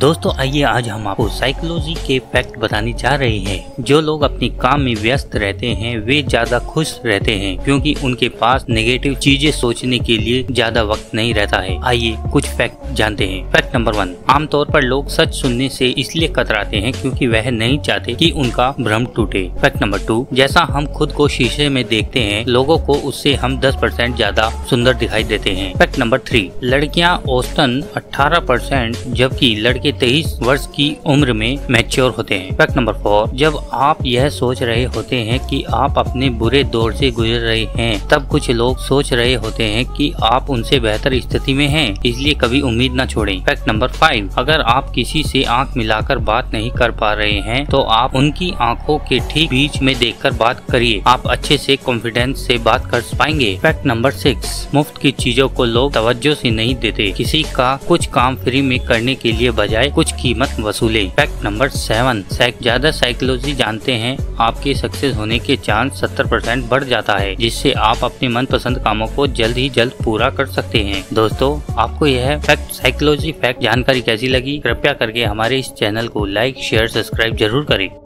दोस्तों आइए आज हम आपको साइकोलॉजी के फैक्ट बताने जा रहे हैं। जो लोग अपने काम में व्यस्त रहते हैं वे ज्यादा खुश रहते हैं क्योंकि उनके पास नेगेटिव चीजें सोचने के लिए ज्यादा वक्त नहीं रहता है। आइए कुछ फैक्ट जानते हैं। फैक्ट नंबर 1, आमतौर पर लोग सच सुनने से इसलिए कतराते हैं क्योंकि वह नहीं चाहते कि उनका भ्रम टूटे। फैक्ट नंबर 2, जैसा हम खुद को शीशे में देखते हैं लोगों को उससे हम 10% ज्यादा सुंदर दिखाई देते हैं। फैक्ट नंबर 3, लड़कियां औसतन 18% जबकि लड़के 23 वर्ष की उम्र में मैच्योर होते हैं। फैक्ट नंबर 4, जब आप यह सोच रहे होते हैं कि आप अपने बुरे दौर से गुजर रहे हैं तब कुछ लोग सोच रहे होते हैं कि आप उनसे बेहतर स्थिति में हैं, इसलिए कभी उम्मीद न छोड़ें। फैक्ट नंबर 5, अगर आप किसी से आंख मिलाकर बात नहीं कर पा रहे हैं तो आप उनकी आंखों के ठीक बीच में देखकर बात करिए, आप अच्छे से कॉन्फिडेंस से बात कर पाएंगे। फैक्ट नंबर 6, मुफ्त की चीजों को लोग तवज्जो से नहीं देते, किसी का कुछ काम फ्री में करने के लिए बजाय कुछ कीमत वसूले। फैक्ट नंबर 7, ज्यादा साइकोलॉजी जानते हैं आपके सक्सेस होने के चांस 70% बढ़ जाता है, जिससे आप अपने मनपसंद कामों को जल्द ही जल्द पूरा कर सकते हैं। दोस्तों आपको यह फैक्ट साइकोलॉजी फैक्ट जानकारी कैसी लगी, कृपया करके हमारे इस चैनल को लाइक शेयर सब्सक्राइब जरूर करें।